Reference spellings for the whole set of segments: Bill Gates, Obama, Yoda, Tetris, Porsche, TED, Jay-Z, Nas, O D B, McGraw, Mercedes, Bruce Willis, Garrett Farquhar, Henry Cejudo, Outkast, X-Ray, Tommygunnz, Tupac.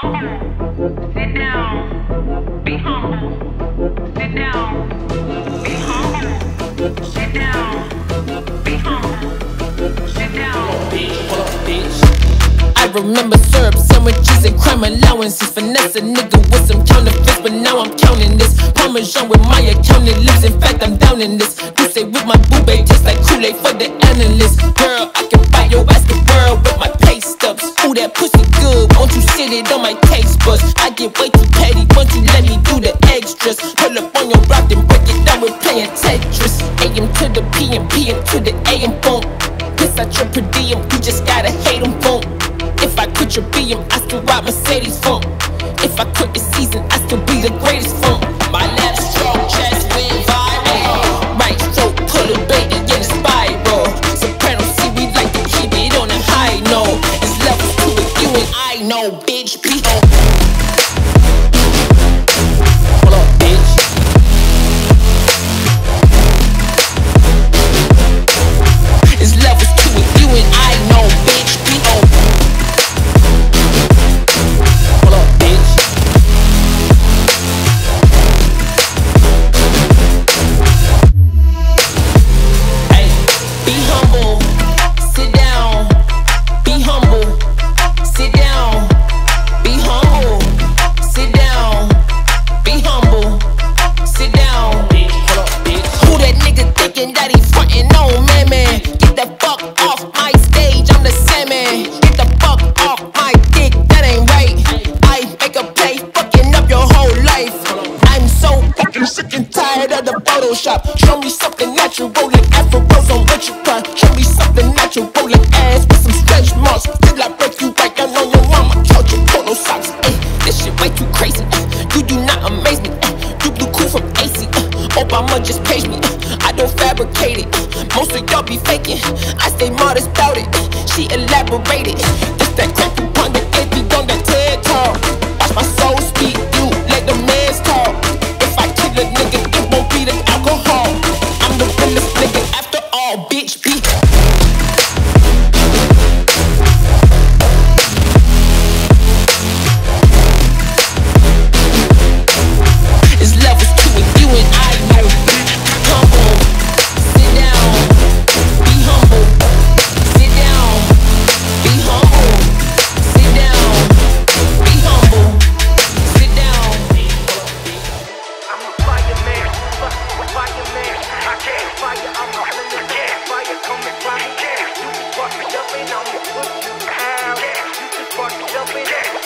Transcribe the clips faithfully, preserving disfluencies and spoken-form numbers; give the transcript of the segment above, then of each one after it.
humble. Sit down. Be humble. Sit down. Be humble. Sit down. Be humble. Sit down. Bitch, fuck, bitch. I remember syrup sandwiches and crime allowances. Finesse a nigga with some counterfeits, but now I'm counting this. Parmesan with my accountant lips. In fact, I'm down in this. You say with my boo babe, tastes like Kool-Aid for the analyst. Girl, I can bite your ass the world with my pay stubs. Ooh, that pussy good, won't you sit it on my taste buds? I get way too petty, won't you let me do the extras? Pull up on your rock and break it down, we're playing Tetris. A m to the p m, p m to the a m, boom. Piss out your per diem, you just gotta hate them, boom. If I quit your b m, I still ride Mercedes, boom. If I quit this season, I still be the greatest, boom. My left stroke just went viral. Right stroke pull a baby in a spiral. Soprano, see we like to keep it on a high note. It's levels to it, you and I know, bitch. Be on. Hold up, bitch. It's levels to it, you and I know, bitch. Be on. Hold up, bitch. Photoshop. Show me something natural, like afros on what you want. Show me something natural, like ass with some stretch marks. Till I break you right down on your mama couch and polo socks. Ay, this shit way too crazy. Ay, you do not amaze me. Ay, you blew cool from A C. Ay, Obama just paged me. Ay, I don't fabricate it. Ay, most of y'all be faking. I stay modest about it. Ay, she elaborated. Ay, this that crap you want that gave me on that TED talk. Watch my soul speak. You let the man's talk. If I kill a nigga, it won't be the alcohol. I'm the realest nigga after all, bitch. Be it's levels to it, you and I know. Be humble, sit down. Be humble, sit down. Be humble, sit down. Be humble, sit down. I'm a fireman, fuck a fireman. I can't fire, I'm a hellin' can't fire, come and fire. You just fuck me up and I'm gonna put you down. You just fuck me up and I'm gonna put you down.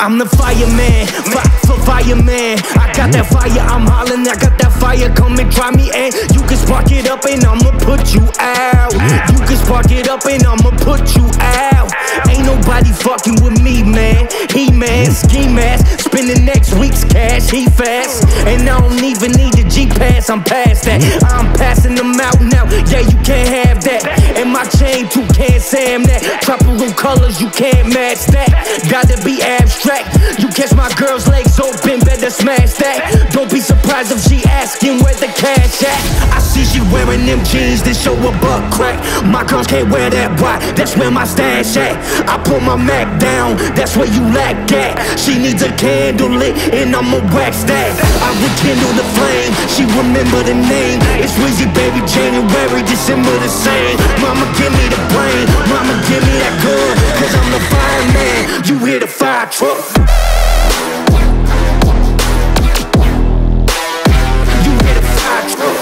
I'm the fireman, fuck for fireman. I got that fire, I'm hollin', I got that fire, come and try me. And you can spark it up and I'ma put you out. You can spark it up and I'ma put you out. Ain't nobody fucking with me, man. He man, ski mask, spending next week's cash. He fast, and I don't even need the G pass. I'm past that. I'm passing them out now. Yeah, you can't have that. And my chain too can't Sam that. Tropical colors, you can't match that. Gotta be abstract. You catch my girl's legs open, better smash that. Don't be surprised if she asking where the cash at. I see she wearing them jeans that show a butt crack. My girls can't wear that. Why? That's where my stash at. I pull my Mac down, that's where you lack at. She needs a candle lit, and I'ma wax that. I rekindle the flame, she remember the name. It's Wheezy, baby, January, December the same. Mama, give me the brain, mama, give me that gun, cause I'm the fireman, you hear the fire truck. You hear the fire truck.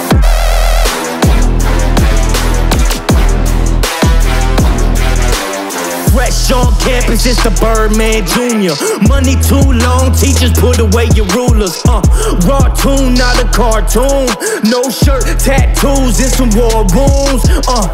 Fresh on campus, it's the Birdman Junior Money too long, teachers put away your rulers. Uh, raw tune, not a cartoon. No shirt, tattoos, and some war wounds. Uh,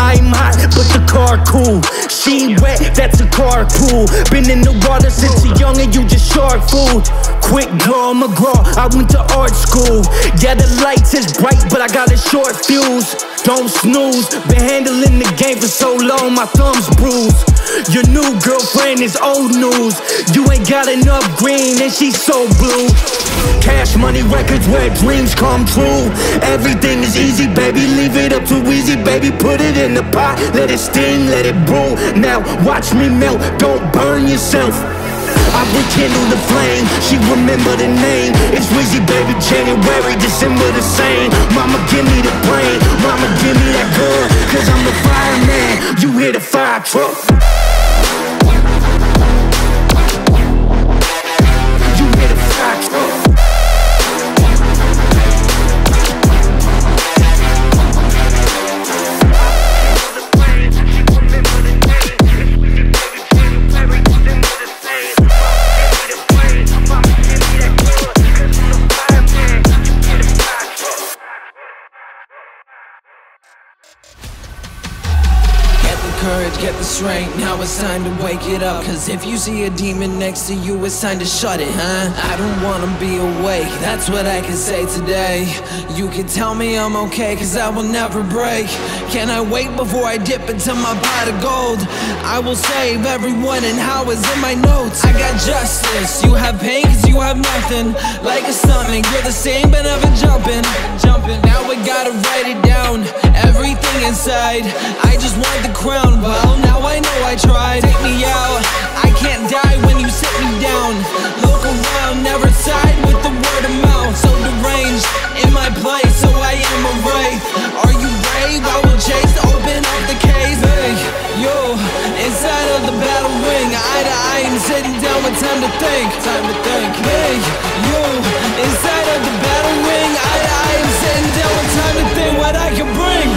I'm hot, but the car cool. She wet, that's a carpool. Been in the water since you're young and you just shark food. Quick draw, McGraw, I went to art school. Yeah, the lights is bright, but I got a short fuse. Don't snooze, been handling the game for so long, my thumb's bruised. Your new girlfriend is old news. You ain't got enough green and she's so blue. Cash money records where dreams come true. Everything is easy, baby, leave it up too easy. Baby, put it in the pot, let it steam, let it brew. Now watch me melt, don't burn yourself. I rekindle the flame, she remember the name. It's Wizzy, baby, January, December the same. Mama, give me the brain, mama, give me that gun, cause I'm the fireman, you hear the fire truck. You hear the fire truck. Courage, get the strength, now it's time to wake it up. Cause if you see a demon next to you, it's time to shut it, huh? I don't wanna be awake, that's what I can say today. You can tell me I'm okay, cause I will never break. Can I wait before I dip into my pot of gold? I will save everyone and how is in my notes. I got justice, you have pain cause you have nothing. Like a stomach, you're the same but never jumping. Now I gotta write it down, everything inside. I just want the crown. Well, now I know I tried. Take me out, I can't die when you sit me down. Look around, never side with the word of mouth. So deranged, in my place, so I am a wraith. Are you brave? I will chase, open up the case. Hey, yo, inside of the battle ring, eye to eye, I'm sitting down with time to think. Time to think. Hey, yo, inside of the battle ring, eye to eye, I'm sitting down with time to think what I can bring.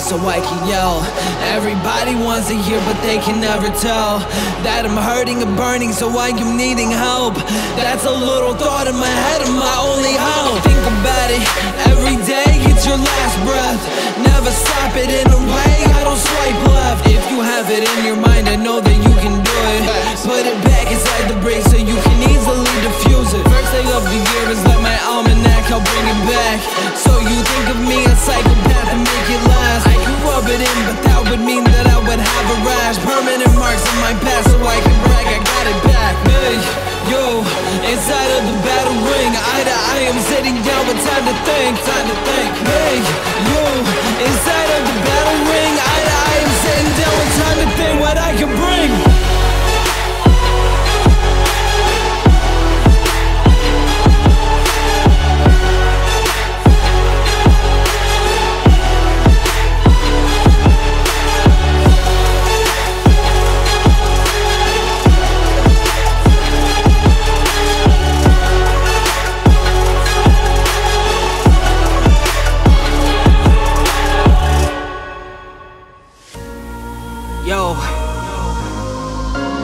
So I can yell. Everybody wants to hear but they can never tell that I'm hurting and burning, so I am needing help. That's a little thought in my head and my only hope. Think about it, every day it's your last breath. Never stop it in a way, I don't swipe left. If you have it in your mind, I know that you can do it. Put it back inside the brick so you can easily diffuse it. First thing of the year is like my almanac, I'll bring it back. So you think of me a psychopath and make it last. I could rub it in, but that would mean that I would have a rash. Permanent marks on my past, so I can brag, I got it back. Hey, yo, inside of the battle ring, eye to eye, I'm sitting down with time to think. Time to think. Hey, yo, inside of the battle ring, eye to eye, I'm sitting down with time to think what I can bring.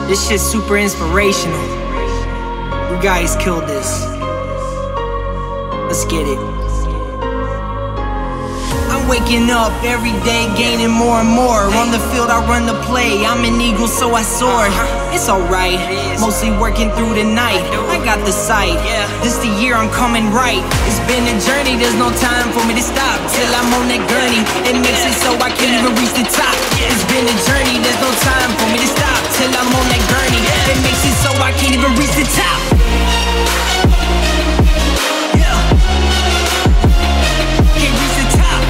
This shit's super inspirational. You guys killed this. Let's get it. I'm waking up every day, gaining more and more. On the field, I run the play. I'm an eagle, so I soar. It's alright, mostly working through the night. I got the sight. This the year I'm coming right. It's been a journey, there's no time for me to stop. Till I'm on that gurney, it makes it so I can't even reach the top. It's been a journey, there's no time for me to stop. Till I'm on that gurney, it makes it so I can't even reach the top. Yeah. Can't reach the top.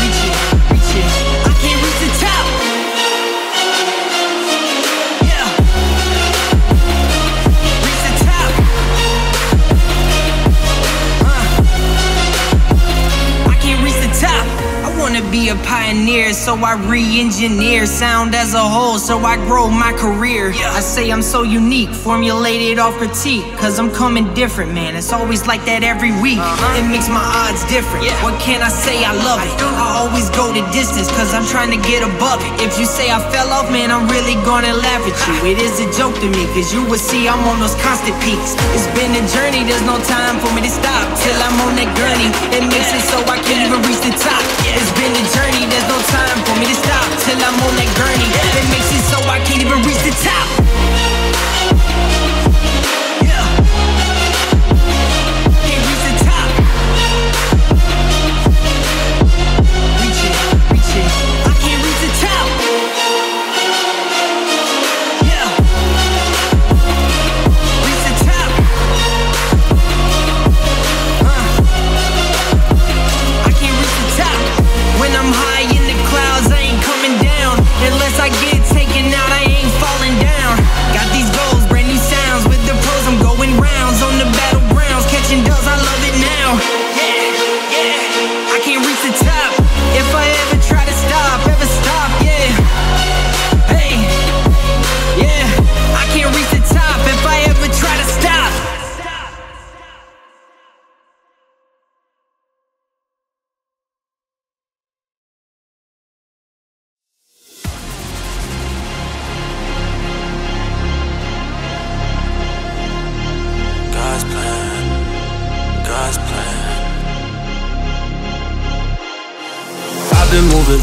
Reach it, reach it. I can't reach the top. Yeah. Reach the top. Huh. I can't reach the top. I wanna be a pioneer. years, so I re-engineer sound as a whole, so I grow my career. Yeah. I say I'm so unique, formulated off critique, cause I'm coming different, man. It's always like that every week. Uh-huh. It makes my odds different. Yeah. What can I say? I love it. I, I always go the distance, cause I'm trying to get above it. If you say I fell off, man, I'm really gonna laugh at you. It is a joke to me, cause you would see I'm on those constant peaks. It's been a journey, there's no time for me to stop till I'm on that gurney. It makes it so I can't even reach the top. It's been a journey, there's no time for me to stop till I'm on that gurney. It makes it so I can't even reach the top.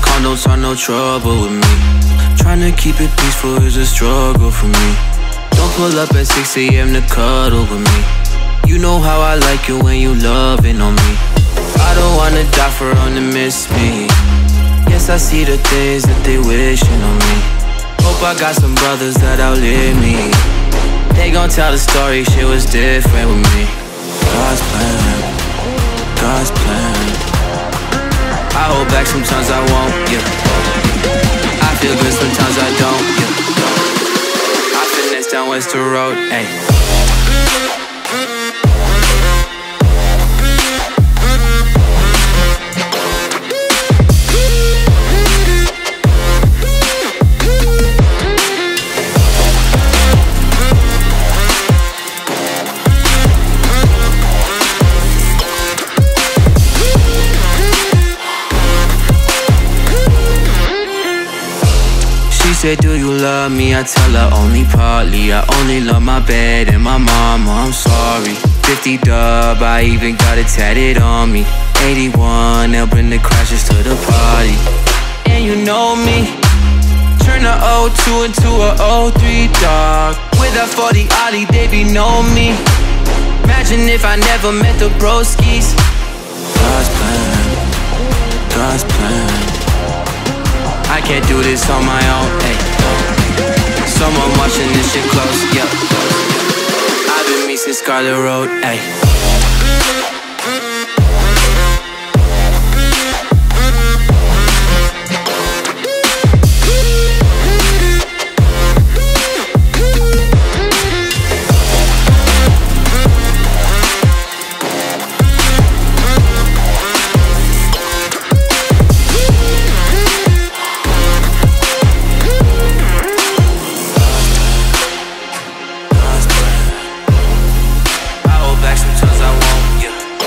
Condos are no trouble with me. Trying to keep it peaceful is a struggle for me. Don't pull up at six A M to cuddle with me. You know how I like you when you loving on me. I don't wanna die for them to miss me. Yes, I see the things that they wishing on me. Hope I got some brothers that outlive me. They gon' tell the story, shit was different with me. God's plan, God's plan. I hold back, sometimes I won't, yeah. I feel good, sometimes I don't, yeah. I finesse down Wester Road, ayy. She said, do you love me? I tell her only partly. I only love my bed and my mama, I'm sorry. Fifty dub, I even got it tatted on me. Eighty-one, they'll bring the crashes to the party. And you know me, turn a oh two into a oh three, dog. With a forty ollie, they be know me. Imagine if I never met the broskies. God's plan, God's plan. I can't do this on my own, ayy. Someone watching this shit close, yeah. I've been me since Scarlet Road, ayy. Sometimes I won't, yeah.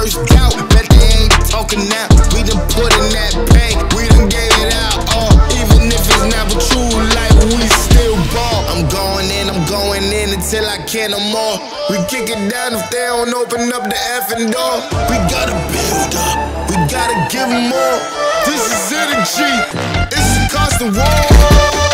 first doubt, bet they ain't talking now. We done put in that pain, we done gave it out all. Even if it's never true, like we still ball. I'm going in, I'm going in until I can't no more. We kick it down if they don't open up the effing door. We gotta build up, we gotta give them more. This is energy, it's the cost of war.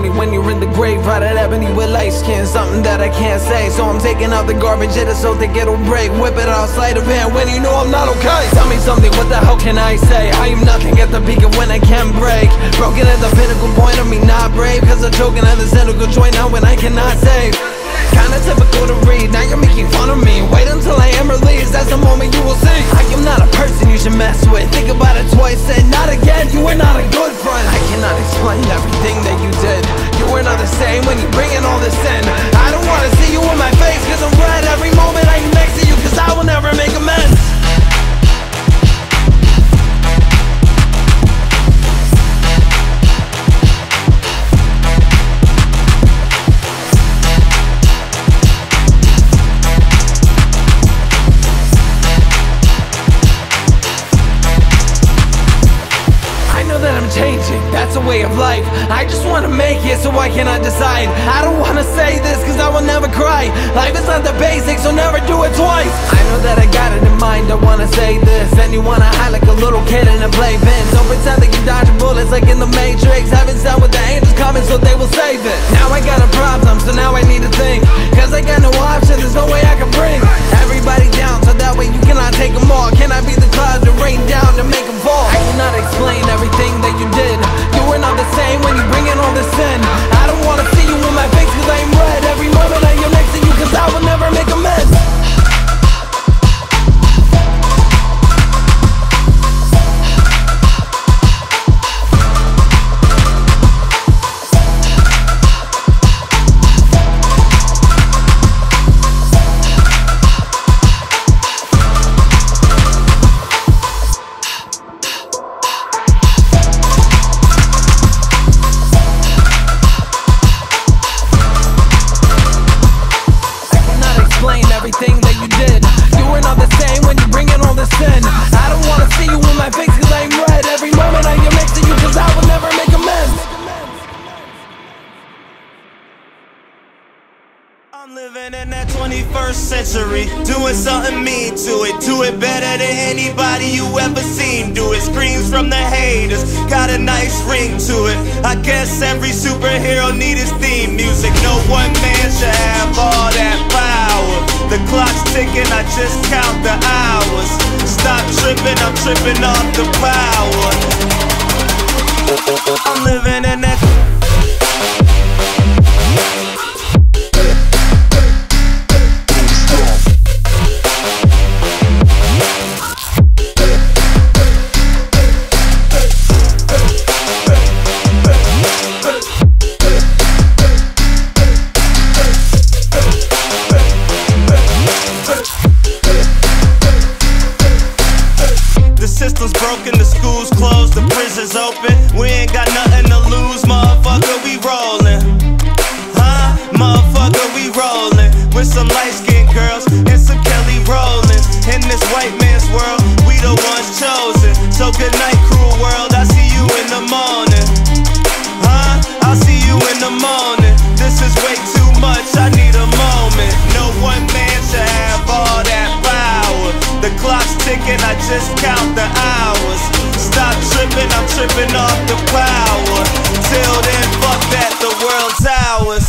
When you're in the grave, right at ebony with light skin, something that I can't say. So I'm taking out the garbage, it is so thick it'll break. Whip it out, sleight of hand, when you know I'm not okay. Tell me something, what the hell can I say? I am nothing at the peak of when I can break. Broken at the pinnacle point of me not brave, cause I'm choking at the cynical joint now when I cannot save. Kinda typical to read, now you're making fun of me. Wait until I am released, that's the moment you will see. I am not a person you should mess with. Think about it twice and not again, you are not a good friend. I cannot explain everything that you did. You were not the same when you bringing all this in. I don't wanna see you in my face, cause I'm red every moment I am next to you, cause I will never make amends. That's a way of life. I just wanna make it, so I cannot decide. I don't wanna say this, cause I will never cry. Life is not the basics, so never do it twice. I know that I got it in mind, I wanna say this. And you wanna hide like a little kid in a playpen. Don't pretend that you dodge bullets like in the Matrix. Heaven's down with the angels coming, so they will save it. Now I got a problem, so now I need to think, cause I got no option, there's no way I can bring everybody down, so that way you cannot take them all. Can I be the clouds to rain down and make them fall? I cannot explain everything that you did. You were not the same when you bring in all this sin. I don't wanna see you in my face, cause I'm red every moment I am next to you, cause I will never make amends. Century, doing something mean to it, do it better than anybody you ever seen do it. Screams from the haters, got a nice ring to it. I guess every superhero need his theme music. No one man should have all that power. The clock's ticking, I just count the hours. Stop tripping, I'm tripping off the power. I'm living in that... Open, we ain't got nothing to lose, motherfucker, we rollin'. Huh? Motherfucker, we rollin'. With some light-skinned girls and some Kelly rollin'. In this white man's world, we the ones chosen. So good night, cruel world, I see you in the morning. Huh? I'll see you in the morning. This is way too much, I need a moment. No one man should have all that power. The clock's ticking, I just count the hours. Stop tripping, I'm tripping off the power. Till then, fuck that, the world's ours.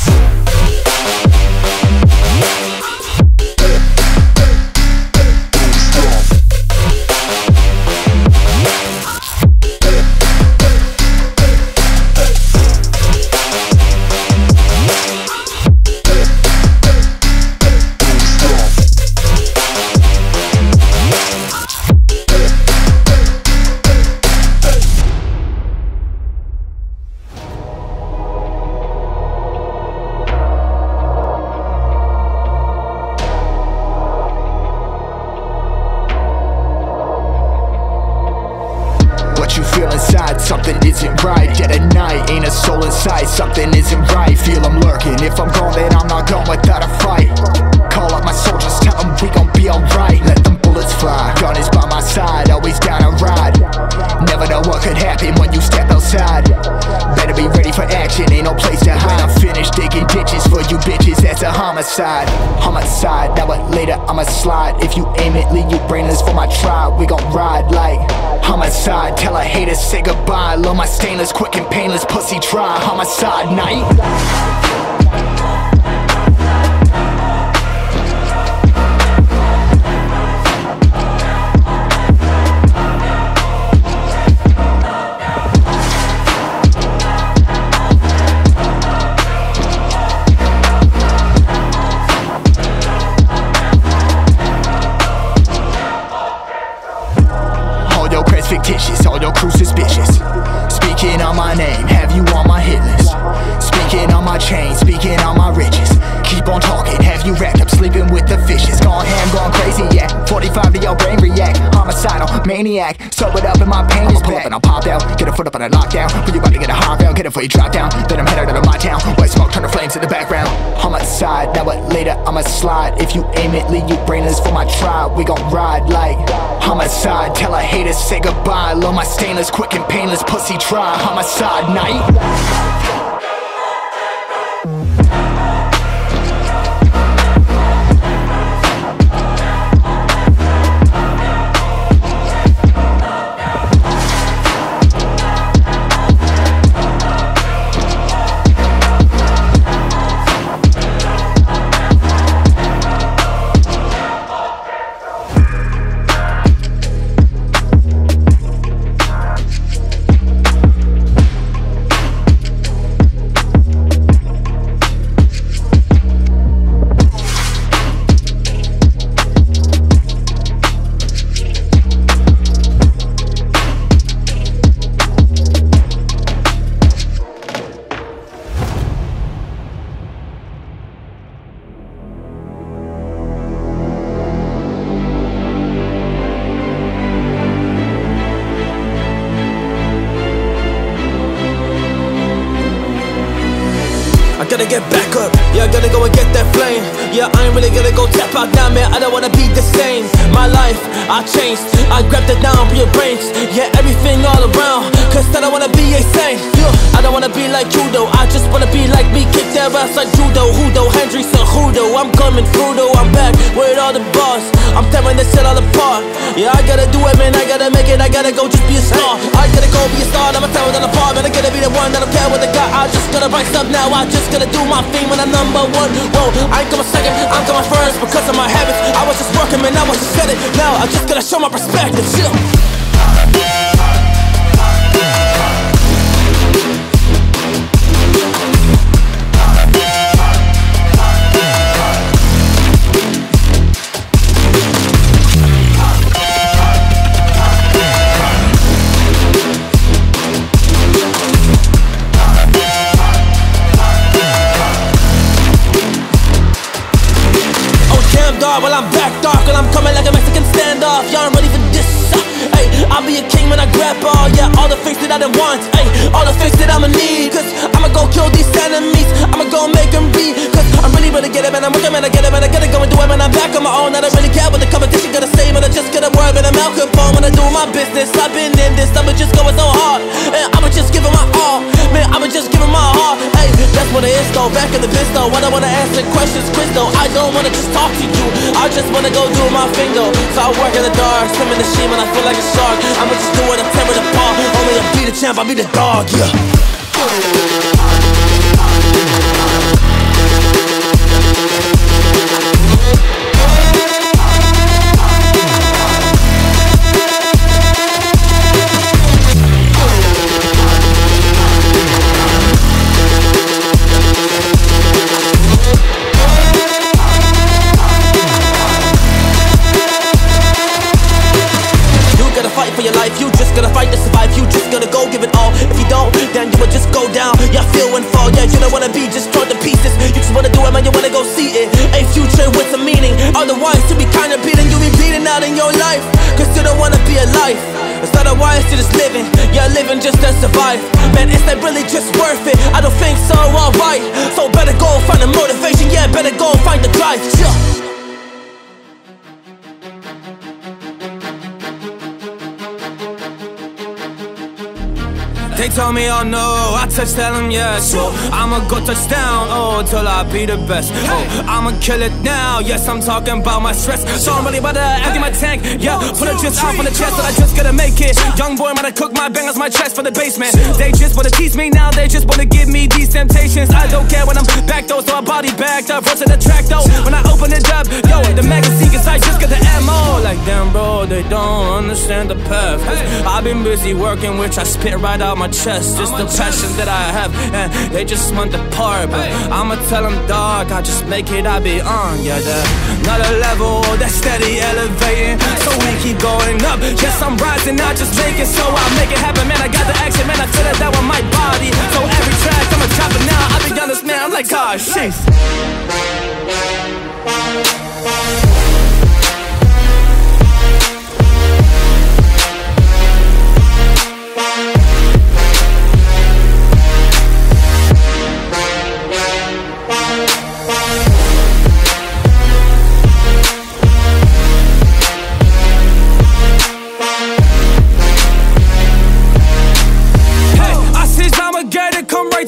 sight. Something isn't right, feel I'm lurking. If I'm gone then I'm not gone without a fight. Call up my soldiers, tell them we gon' be alright. Let them bullets fly, gun is by my side, always down a ride. Never know what could happen when you step outside. Better be ready for action, ain't no place to hide. When I'm finished digging ditches for you bitches, that's a homicide. Homicide, now but later I'ma slide. If you aim it, leave you brainless for my tribe. We gon' ride like homicide, tell a hater say goodbye. Love my stainless, quick and painless, pussy dry. Homicide night. Fictitious, all your crew suspicious. Speaking on my name, have you on my hit list? Speaking on my chain, speaking on my riches. Keep on talking, have you racked up sleeping with the fishes? Gone ham, gone crazy, yeah. forty-five to your brain react. Homicidal, maniac, sober up and my pain I'ma is pull back. Up and I'll pop out, get a foot up and I lock down. When you about to get a hard round, get it before you drop down. Then I'm headed out of my town, white smoke turn to flames in the background. Homicide, now but later I'ma slide. If you aim it, leave you brainless for my tribe. We gon' ride like homicide, tell a hater say goodbye. Love my stainless, quick and painless, pussy try. Homicide night. Gotta get back up, yeah, gotta go and get that flame. Yeah, I ain't really gonna go tap out now, man, I don't wanna be the same. My life, I changed, I grabbed it now, rearranged. Yeah, everything all around, cause I don't wanna be a saint. Yeah, I don't wanna be like you though, I just wanna be like me. Kick their ass like judo, hudo, Henry Cejudo. I'm coming through though, I'm back with all the bars. I'm tearing this shit all apart. Yeah, I gotta do it, man, I gotta make it, I gotta go just be a star. I gotta go be a star, I'ma tear it all apart, man, I gotta be the one that don't care what I got. I just gotta rise up now, I just gotta do my thing when I'm number one. Whoa, I ain't coming second, I'm coming first because of my habits. I was just working, man, I was just said it. Now I just gotta show my perspective. Yeah. Well, I'm back dark and I'm coming like a Mexican standoff. Y'all ain't ready for this. Ay, I'll be a king when I grab all, yeah, all the things that I done want. Ay, all the things that I'ma need, cause I'ma go kill these enemies. I'ma go make them be, cause I'm really gonna get it, man. I'm working, man, I get it, man. I gotta go and do it, man. I'm back on my own. I don't really care what the competition gonna say, man. I just gotta work, man. I'm out conform when I do my business. I've been in this, I'ma just going so hard. And I'ma just giving my all, man. I'ma just giving my heart. Ay, that's what it is, though. Back in the biz, though. I don't wanna answer questions, quiz, though. I don't wanna just talk to you. I just wanna go do my thing, though. So I work in the dark, swim in the sheep, and I feel like a shark. I'ma just do it, I'm tearing the ball. Only I'll be the champ, I'll be the dog, yeah. Otherwise, to be kinda beaten, you be bleeding out in your life. Cause you don't wanna be alive. Instead of wires to just living, yeah, living just to survive. Man, is that really just worth it? I don't think so, alright. So better go find the motivation, yeah, better go find the drive, yeah. They told me, oh no, I touch, tell them yes. Oh, I'ma go touchdown, oh, till I be the best. Oh, I'ma kill it now, yes, I'm talking about my stress. So I'm really about to empty my tank, yeah. Put a drift out on the chest, but I just gotta make it. Young boy, I'm gonna cook my bangers, my chest for the basement. They just wanna tease me now, they just wanna give me these temptations. I don't care when I'm back though, so my body backed up, rushing the track though. When I open it up, yo, the magazine, cause I just got the M O. Like, damn bro, they don't understand the path. I've been busy working, which I spit right out my chest, just the passion that I have, and they just want the part. But I'ma tell them, dog, I just make it, I be on, yeah, that another level, that steady elevating. So we keep going up, yes, I'm rising, I just make it, so I make it happen, man. I got the action, man, I feel it down with my body. So every track, I'ma drop it now, I be honest, man, I'm like, ah, shit.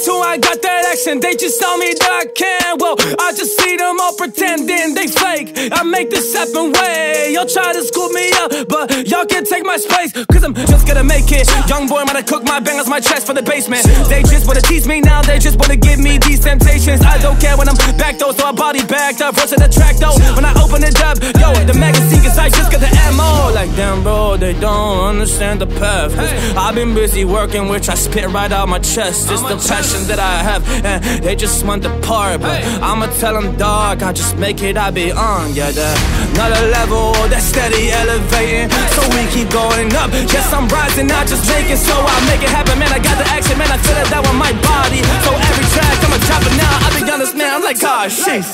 I got that action, they just tell me that I can. Well, I just see them all pretending they fake. I make this happen way, y'all try to scoop me up, but y'all can't take my space, cause I'm just gonna make it. Young boy, I'm gonna cook my bangers, my chest for the basement. They just wanna tease me now, they just wanna give me these temptations. I don't care when I'm back though, so my body backed up, rushing the track though. When I open it up, yo, the magazine, cause I just got the M O. Like, damn bro, they don't understand the path. I've been busy working, which I spit right out my chest. It's the passion that I have, and they just want the part. But I'ma tell them, dog, I just make it, I be on, yeah, that another level, that steady elevating. So we keep going up, yes, I'm rising, I just make it, so I make it happen, man. I got the action, man, I feel it down with my body. So every track, I'ma drop it now, I be honest, man, I'm like, ah, shit.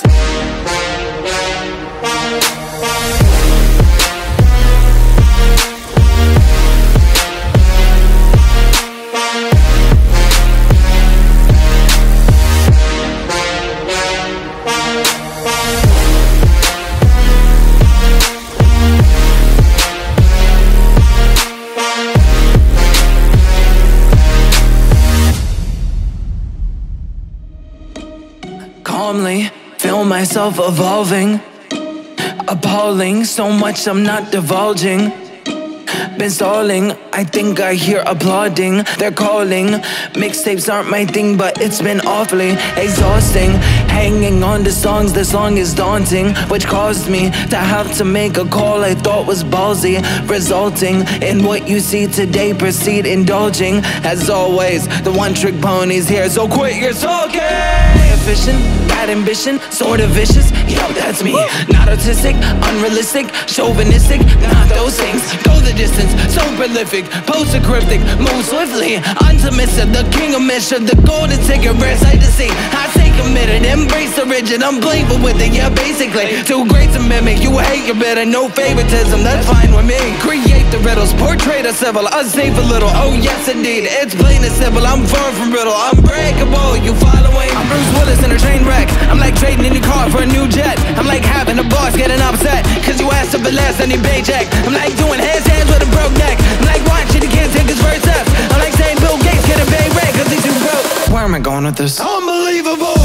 Calmly, feel myself evolving. Appalling, so much I'm not divulging. Been stalling, I think I hear applauding. They're calling, mixtapes aren't my thing, but it's been awfully exhausting. Hanging on to songs, this song is daunting, which caused me to have to make a call I thought was ballsy, resulting in what you see today. Proceed indulging, as always, the one trick pony's here, so quit your talking. Bad ambition, sort of vicious, yo, that's me. Not autistic, unrealistic, chauvinistic, not those things. Go the distance, so prolific, post-cryptic, move swiftly. Untimista, the king of mission, the golden ticket, rare sight to see. I stay committed, embrace the rigid, I'm blameful with it, yeah, basically. Too great to mimic, you hate your better, no favoritism, that's fine with me. Create the riddles, portray the civil, unsafe a little, oh yes indeed. It's plain and simple, I'm far from riddle, unbreakable, you following? I'm Bruce Willis in a train wreck. I'm like trading in your car for a new jet. I'm like having a boss getting upset, cause you asked up the last any paycheck. I'm like doing handstands with a broke neck. I'm like watching the kids take his first steps. I'm like saying Bill Gates getting paid rent, cause he's too broke. Where am I going with this? Unbelievable!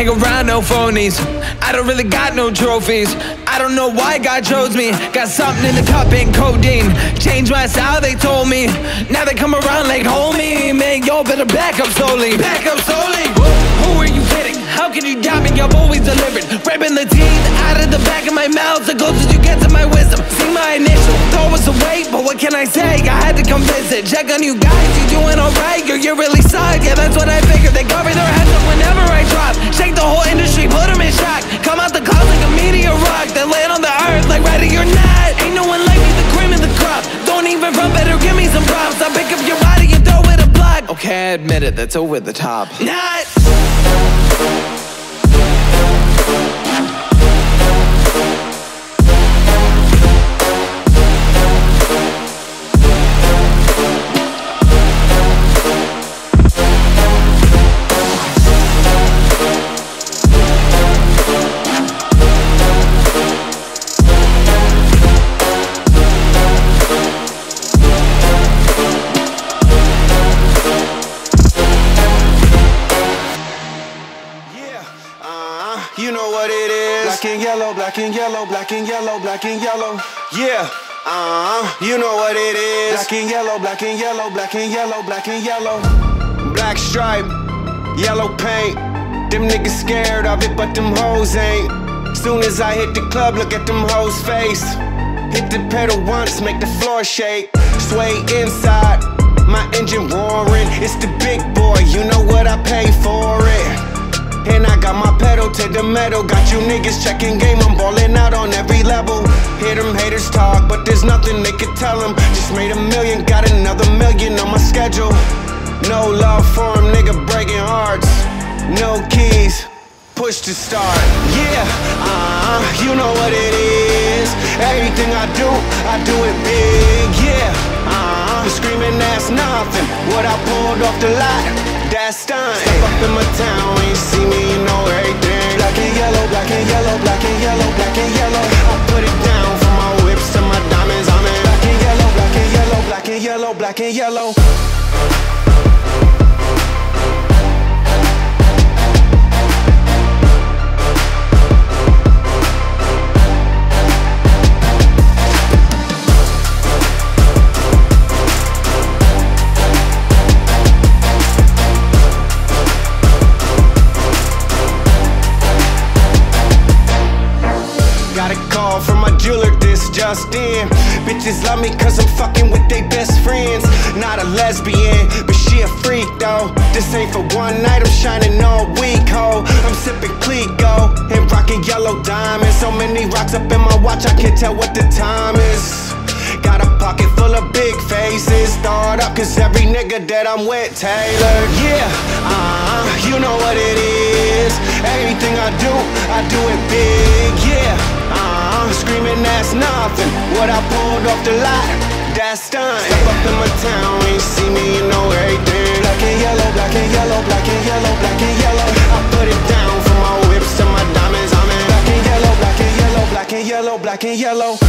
Hang around no phonies, I don't really got no trophies. I don't know why God chose me. Got something in the cup and codeine. Changed my style, they told me. Now they come around like, homie, man, y'all better back up slowly. Back up slowly. Who, who are you kidding? How can you doubt me? I've always delivered. Reppin' the team, I out of the back of my mouth, the closest you get to my wisdom. See my initial, throw us away, but what can I say? I had to come visit, check on you guys, you doing alright? Or you really suck, yeah that's what I figured. They cover their heads up whenever I drop, shake the whole industry, put them in shock. Come out the clouds like a meteor rock, then land on the earth like ready or not. Ain't no one like me, the cream of the crop. Don't even run, better give me some props. I pick up your body and throw it a block. Okay, I admit it, that's over the top. Not you know what it is. Black and yellow, black and yellow, black and yellow, black and yellow. Yeah, uh, you know what it is. Black and yellow, black and yellow, black and yellow, black and yellow. Black stripe, yellow paint. Them niggas scared of it, but them hoes ain't. Soon as I hit the club, look at them hoes' face. Hit the pedal once, make the floor shake. Sway inside, my engine roaring. It's the big boy, you know what I pay for it. And I got my pedal to the metal. Got you niggas checking game, I'm ballin' out on every level. Hear them haters talk, but there's nothing they could tell them. Just made a million, got another million on my schedule. No love for them, nigga breaking hearts. No keys, push to start. Yeah, uh, you know what it is. Everything I do, I do it big, yeah. Uh, screaming that's nothing. What I pulled off the lot, that's time. Step up in my town, when you see me, you know everything. Black and yellow, black and yellow, black and yellow, black and yellow. I put it down for my whips and my diamonds, I'm in. Black and yellow, black and yellow, black and yellow, black and yellow. Got a call from my jeweler, this just in. Bitches love me cause I'm fucking with they best friends. Not a lesbian, but she a freak though. This ain't for one night, I'm shining all week, ho. I'm sipping Clego and rocking yellow diamonds. So many rocks up in my watch, I can't tell what the time is. Got a pocket full of big faces, thawed up cause every nigga that I'm with tailored. Yeah, uh, you know what it is. Everything I do, I do it big, yeah. Uh, screaming that's nothing. What I pulled off the lot, that's done. Step up in my town, when you see me, you know everything. Black and yellow, black and yellow, black and yellow, black and yellow. I put it down for my whips and my diamonds, I'm in. Black and yellow, black and yellow, black and yellow, black and yellow. Oh,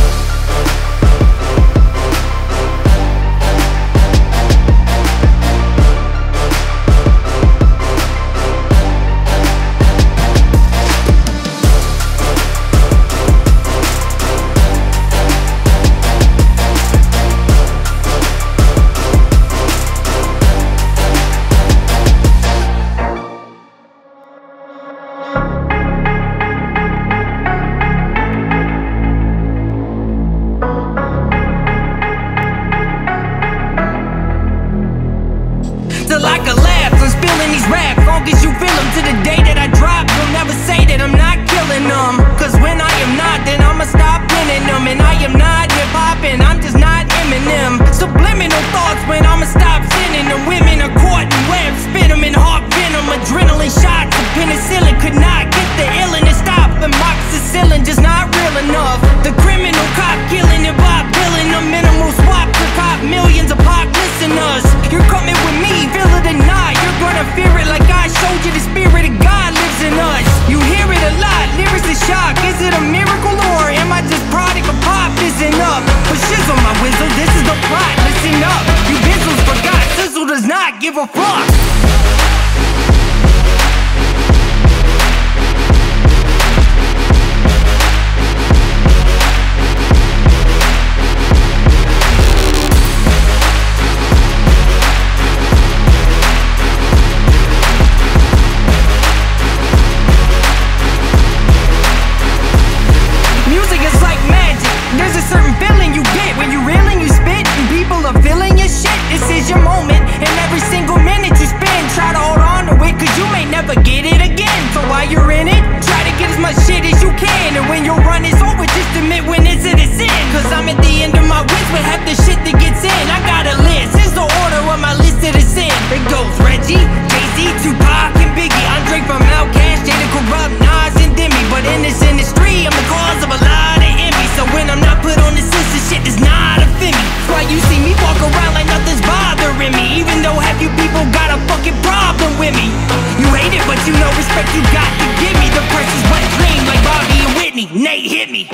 much shit as you can, and when your run is over, just admit when it's it is in. Cause I'm at the end of my wins with half the shit that gets in. I got a list, here's the order on my list that it's in. It goes Reggie, Jay-Z, Tupac, and Biggie, Andre from Outkast, Jada Corrupt, Nas, and Demi. But in this industry, I'm the cause of a lot of envy. So when I'm not put on this list, this shit does not offend me. That's why you see me walk around like nothing's bothering me, even though half you people got a fucking problem with me. You hate it, but you know respect you got to give me. The price is wet dream, like Bobby and Whitney. Nate hit me.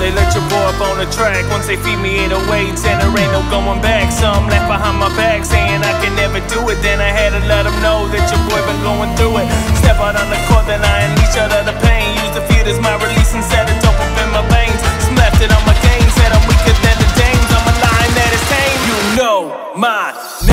They let your boy up on the track. Once they feed me eight oh eights and there ain't no going back. Some left behind my back saying I can never do it. Then I had to let them know that your boy been going through it. Step out on the court, then I unleash out of the pain. Use the feet as my release and set it up in my veins. Slapped it on my game, said I'm weaker than the James. I'm a lion that is tame. You know my name.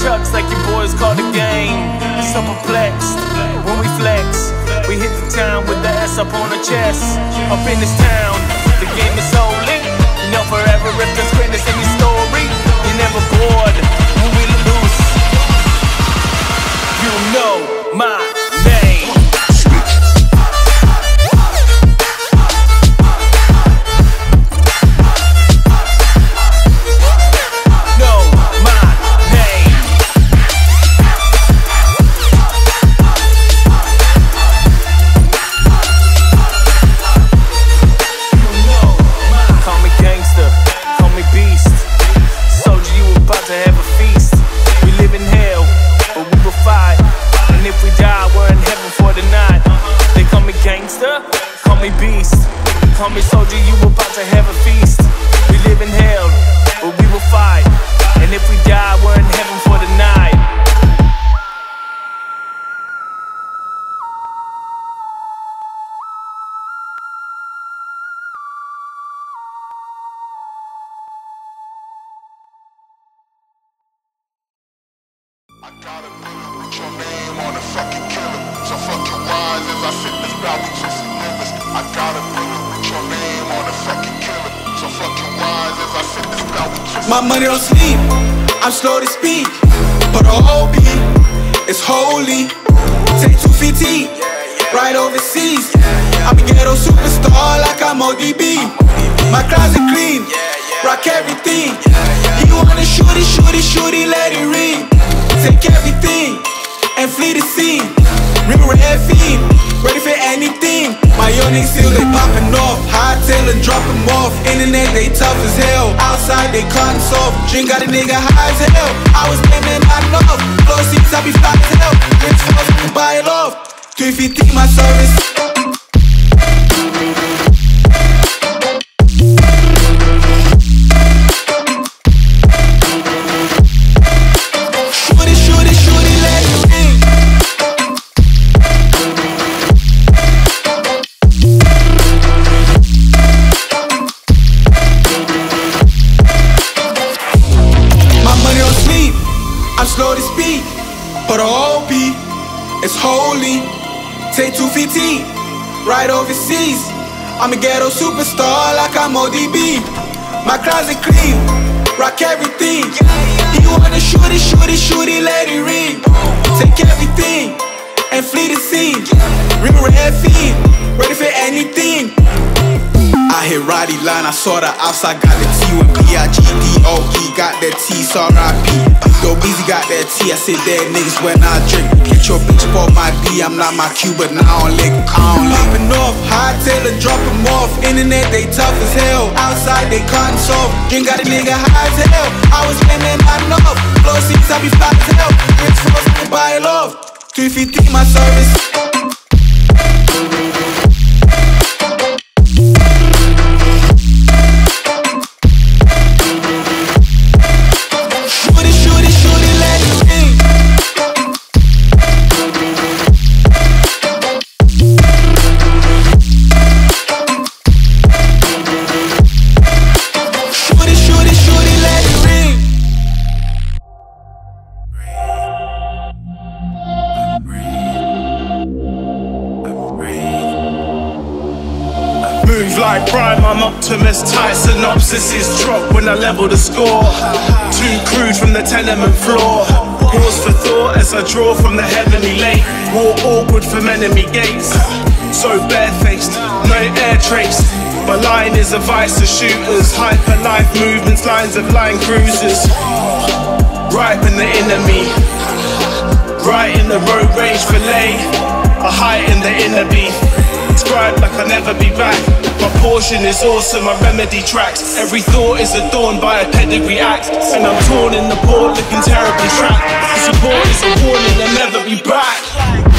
Chucks like your boys call the game. So perplexed when we flex. We hit the town with the S up on the chest. Up in this town, the game is holy. You know forever if there's greatness in your story. You're never bored when we lose. You know my name. Call me soldier, you about to have a feast. We live in hell, but we will fight. And if we die, we're in heaven for the night. I got a bullet with your name on a fucking killer. So fucking wise as I sit in this bout with some niggas. I got a bullet. Your name on a fucking killer. So fucking wise as I sit this out. My money don't sleep, I'm slow to speak, but the whole beat is holy. Take two feet deep, right overseas. I'm a ghetto superstar like I'm O D B. My closet clean, rock everything. You wanna shoot it, shoot it, shoot it, let it ring. Take everything and flee the scene. Real red fiend, ready for anything. My young still they popping off, hightail and drop them off. Internet they tough as hell, outside they cotton soft. Drink got a nigga high as hell. I was claiming I love, floor seats I be flat as hell. Rich folks can buy it off, three fifty my service. Slow to speak, but the whole beat is holy. Take two feet deep, right overseas. I'm a ghetto superstar like I'm O D B. My closet clean, rock everything. You wanna shoot it, shoot it, shoot it, let it ring. Take everything and flee the scene. Real red fiend, ready for anything. I I hit Roddy line, I saw the outside, got the T with B I G D O E, got that T, it's R I P. Yo, Beezy got that T, I sit there, niggas, when I drink. Get your bitch up on my D, I'm not my Q, but now I don't lick, I don't lick. Popping off, high-tailer, drop them off. Internet, they tough as hell. Outside, they cotton soft. Drink got a nigga high as hell. I was spending not enough. Flow seats, I be fat as hell. It's frozen, I can buy it off. three fifty, my service. Move like prime, I'm optimist. Tight synopsis is dropped when I level the score. Too crude from the tenement floor. Pause for thought as I draw from the heavenly lake. War awkward from enemy gates. So barefaced, no air trace. My line is a vice of shooters. Hyper life movements, lines of line cruisers. Ripen the enemy. Right in the road rage fillet. I heighten the inner beef. Like I'll never be back. My portion is awesome, my remedy tracks. Every thought is adorned by a pedigree act. And I'm torn in the port, looking terribly trapped. The support is a warning, I'll never be back.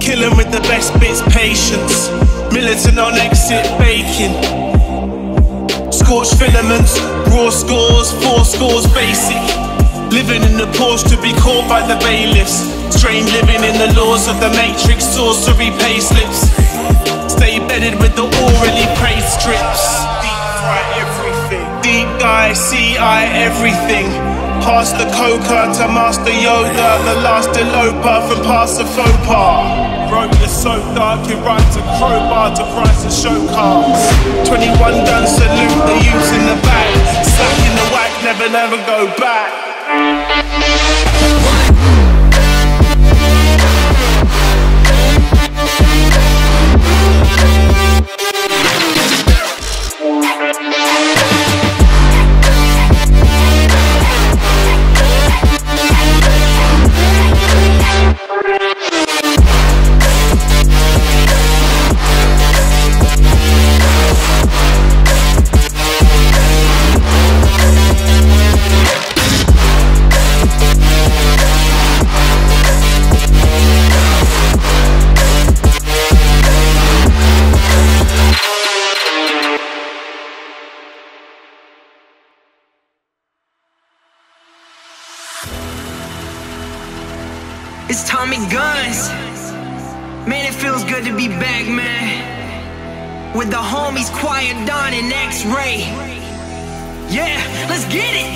Killing with the best bits, patience. Militant on exit, baking. Scorched filaments, raw scores, four scores, basic. Living in the Porsche to be caught by the bailiffs. Strained living in the laws of the matrix, sorcery pay slips. Stay bedded with the orally praised strips. Deep fry everything. Deep guy, C I everything. Pass the coca to Master Yoda, the last eloper from past the faux pas. Road is so dark, you ride to crowbar to price of show cars. Twenty-one gun salute, they use in the back. Slack in the whack, never, never go back. It's Tommy Guns. Man, it feels good to be back, man. With the homies Quiet Don and X-Ray. Yeah, let's get it.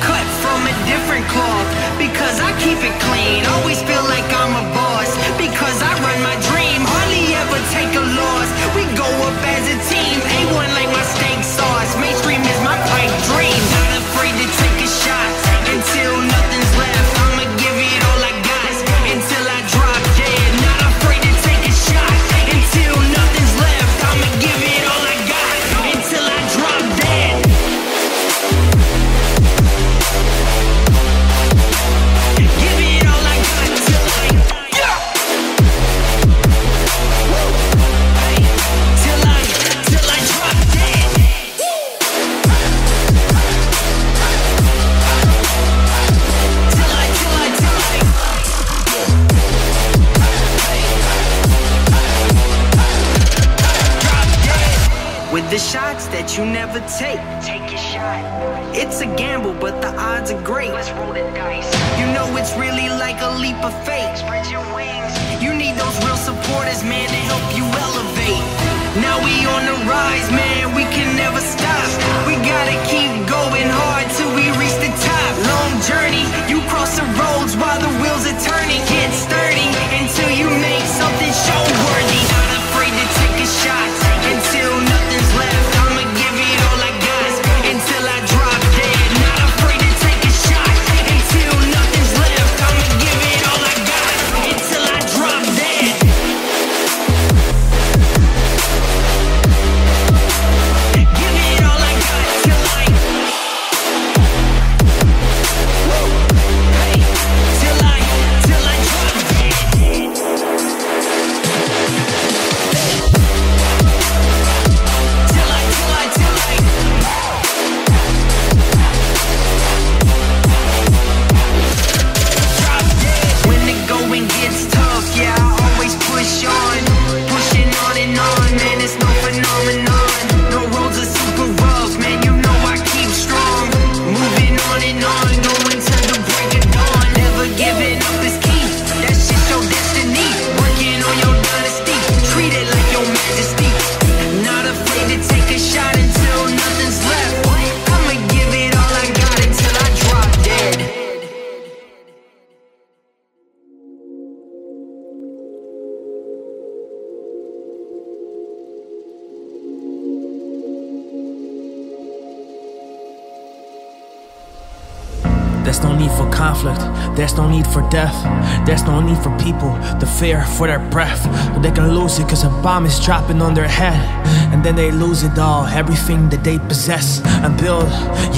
Cut from a different cloth, because I keep it clean. Always feel like I'm a boss, because I run my dream. Hardly ever take a loss. We go up as a team. A one like my steak sauce. Mainstream is my pipe dream. Not afraid to take a shot until nothing's left. I'ma give it all. Give it all I got. the shots that you never take. Take your shot. It's a gamble, but the odds are great. Let's roll the dice. You know it's really like a leap of faith. Spread your wings. You need those real supporters, man, to help you elevate. Now we on the rise, man. We can never stop. We gotta keep going hard till we reach the top. Long journey. You cross the roads while the wheels are turning. Get sturdy until you make something show-worthy. Not afraid to take a shot until nothing's left. I'ma give it all I got until I drop dead. Not afraid to take a shot until nothing's left. I'ma give it all I got until I drop dead. Give it all I got till I Woo. Hey. Till I till I drop dead. Hey. Till I, till I, till I drop dead. When the going gets tough, yeah, I always push on. Pushing on and on, man, it's no phenomenon. No roads are super rough, man, you know I keep strong. Moving on and on, going till the break of dawn. Never giving up is key, that shit's your destiny. Working on your dynasty, treat it like your majesty. Not afraid to take a shot until nothing's left. I'ma give it all I got until I drop dead. There's no need for conflict, there's no need for death. There's no need for people to fear for their breath. But they can lose it cause a bomb is dropping on their head. And then they lose it all, everything that they possess. And build,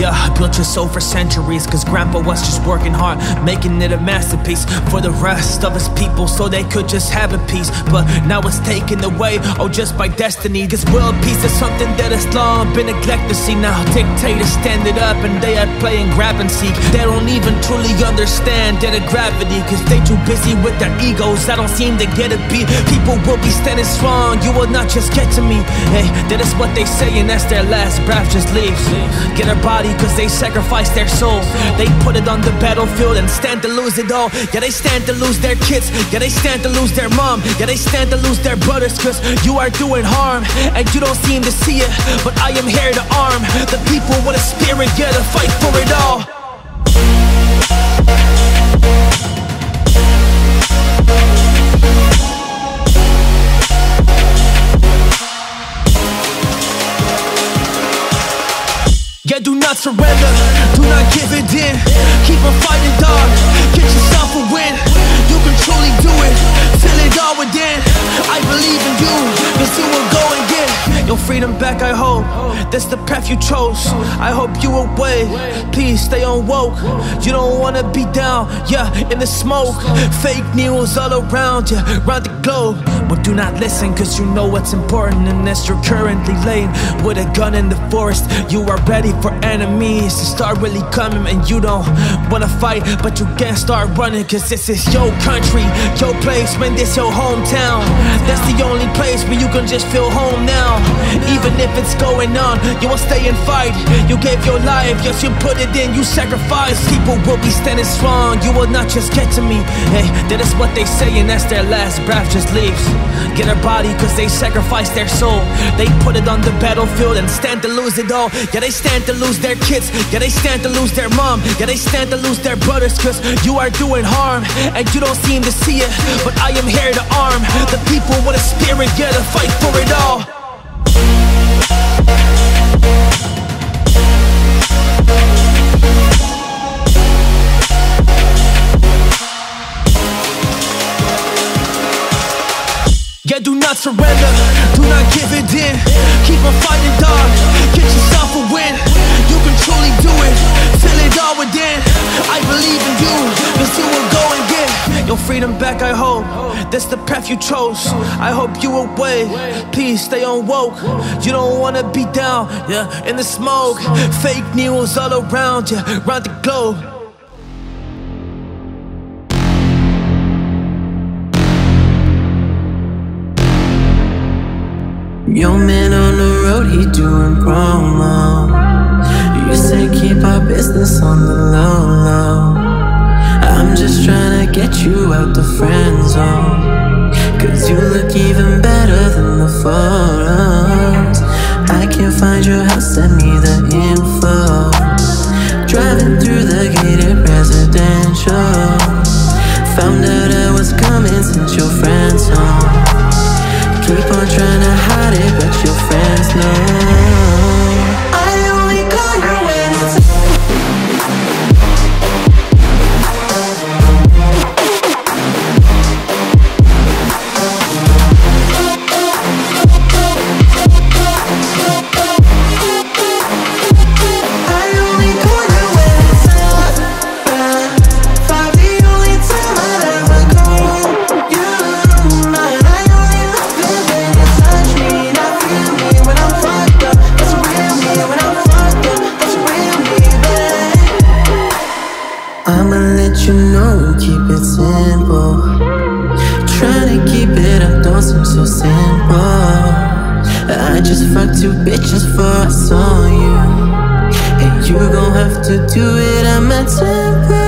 yeah, built your soul for centuries. Cause grandpa was just working hard, making it a masterpiece for the rest of his people, so they could just have a peace. But now it's taken away, oh just by destiny. This world peace is something that has long been neglected. See now dictators stand it up and they are playing grab and seek. They don't Don't even truly understand their gravity, cause they too busy with their egos. I don't seem to get a beat. People will be standing strong, you will not just get to me. Hey, that is what they say, and that's their last breath just leaves. Get a body cause they sacrifice their soul. They put it on the battlefield and stand to lose it all. Yeah, they stand to lose their kids. Yeah, they stand to lose their mom. Yeah, they stand to lose their brothers, cause you are doing harm and you don't seem to see it. But I am here to arm the people with a spirit, yeah, to fight for it all. Yeah, do not surrender, do not give it in. Keep on fighting, dog, get yourself a win. You can truly do it, feel it all within. I believe in you, cause you will go and get your freedom back, I hope. That's the path you chose, I hope you awake. Please stay on woke, you don't wanna be down, yeah, in the smoke. Fake news all around, yeah, round the globe. But do not listen, cause you know what's important. And as you're currently laying with a gun in the forest, you are ready for enemies to start really coming. And you don't wanna fight, but you can't start running. Cause this is your country, your place, man, this your hometown. That's the only place where you can just feel home now. Even if it's going on, you will stay and fight. You gave your life, yes you put it in, you sacrificed. People will be standing strong, you will not just get to me. Hey, that is what they say, and that's their last breath just leaves. Get a body cause they sacrifice their soul. They put it on the battlefield and stand to lose it all. Yeah, they stand to lose their kids. Yeah, they stand to lose their mom. Yeah, they stand to lose their brothers, cause you are doing harm and you don't seem to see it. But I am here to arm the people with a spirit, yeah, to fight for it all. Yeah, do not surrender, do not give it in. Keep on fighting, dog, get yourself a win. You can truly do it, feel it all within. I believe in you, cause you will go and get your freedom back, I hope. That's the path you chose, I hope you awake. Please stay on woke, you don't wanna be down, yeah, in the smoke. Fake news all around, yeah, round the globe. Your man on the road, he doing promo. You say keep our business on the low, low. I'm just tryna get you out the friend zone, cause you look even better than the photos. I can't find your house, send me the info. Driving through the gated residential, found out I was coming since your friend's home. Keep on trying to hide it, but your friends know. I only call you when it's simple. Trying to keep it up, don't seem so simple. I just fucked two bitches before I saw you, and you gon' have to do it at my tempo.